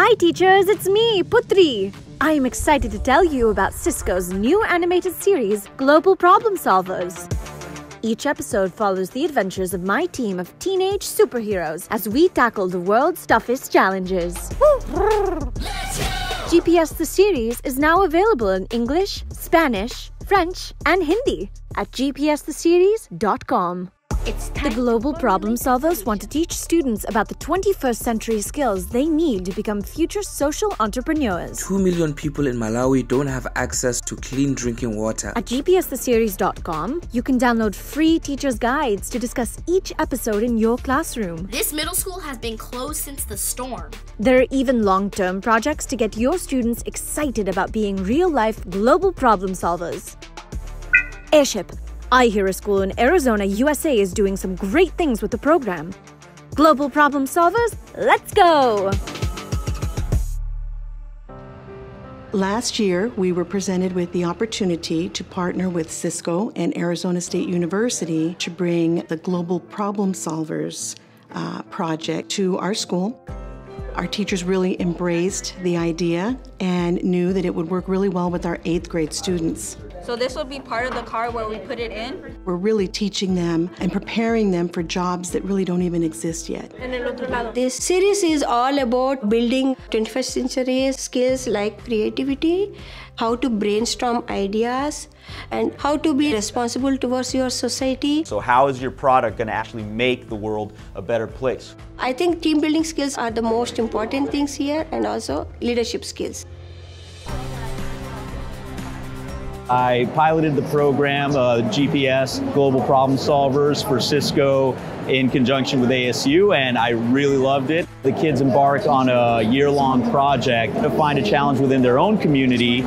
Hi teachers, it's me, Putri! I am excited to tell you about Cisco's new animated series, Global Problem Solvers. Each episode follows the adventures of my team of teenage superheroes as we tackle the world's toughest challenges. GPS the Series is now available in English, Spanish, French, and Hindi at gpstheseries.com. The Global Problem Solvers want to teach students about the 21st century skills they need to become future social entrepreneurs. 2 million people in Malawi don't have access to clean drinking water. At gpstheseries.com, you can download free teacher's guides to discuss each episode in your classroom. This middle school has been closed since the storm. There are even long-term projects to get your students excited about being real-life global problem solvers. Airship. I hear a school in Arizona, USA is doing some great things with the program. Global Problem Solvers, let's go! Last year, we were presented with the opportunity to partner with Cisco and Arizona State University to bring the Global Problem Solvers project to our school. Our teachers really embraced the idea and knew that it would work really well with our 8th grade students. So this will be part of the car where we put it in. We're really teaching them and preparing them for jobs that really don't even exist yet. This series is all about building 21st century skills like creativity, how to brainstorm ideas, and how to be responsible towards your society. So how is your product going to actually make the world a better place? I think team building skills are the most important things here, and also leadership skills. I piloted the program, GPS, Global Problem Solvers for Cisco in conjunction with ASU, and I really loved it. The kids embarked on a year-long project to find a challenge within their own community.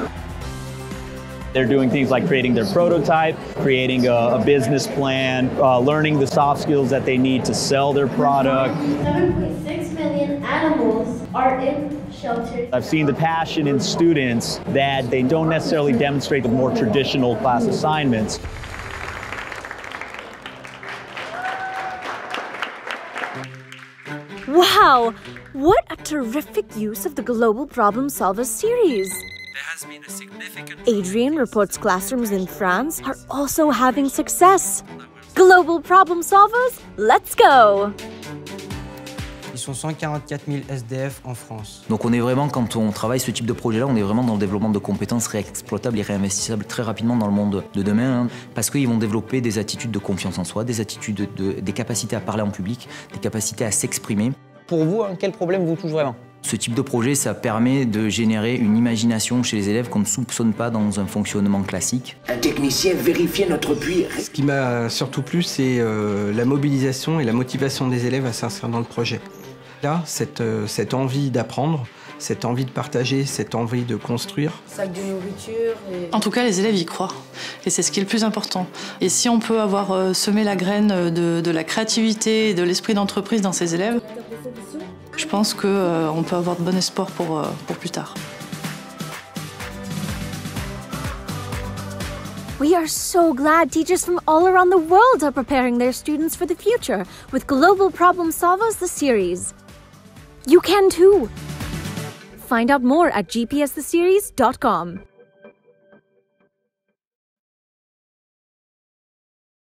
They're doing things like creating their prototype, creating a business plan, learning the soft skills that they need to sell their product. 7.6 million animals are in shelters. I've seen the passion in students that they don't necessarily demonstrate the more traditional class assignments. Wow! What a terrific use of the Global Problem Solvers series! There has been a significant... Adrian reports classrooms in France are also having success. Global Problem Solvers, let's go! Ils sont 144 000 SDF en France. Donc on est vraiment, quand on travaille ce type de projet-là, on est vraiment dans le développement de compétences réexploitables et réinvestissables très rapidement dans le monde de demain, hein, parce qu'ils vont développer des attitudes de confiance en soi, des attitudes, des capacités à parler en public, des capacités à s'exprimer. Pour vous, hein, quel problème vous touche vraiment ? Ce type de projet, ça permet de générer une imagination chez les élèves qu'on ne soupçonne pas dans un fonctionnement classique. Un technicien vérifiait notre puits. Ce qui m'a surtout plu, c'est la mobilisation et la motivation des élèves à s'inscrire dans le projet. Là, cette envie d'apprendre, cette envie de partager, cette envie de construire. Sac de nourriture... En tout cas, les élèves y croient. Et c'est ce qui est le plus important. Et si on peut avoir semé la graine de la créativité et de l'esprit d'entreprise dans ces élèves, je pense qu'on peut avoir de bon espoir pour plus tard. We are so glad teachers from all around the world are preparing their students for the future with Global Problem Solvers, the series. You can too! Find out more at gpstheseries.com.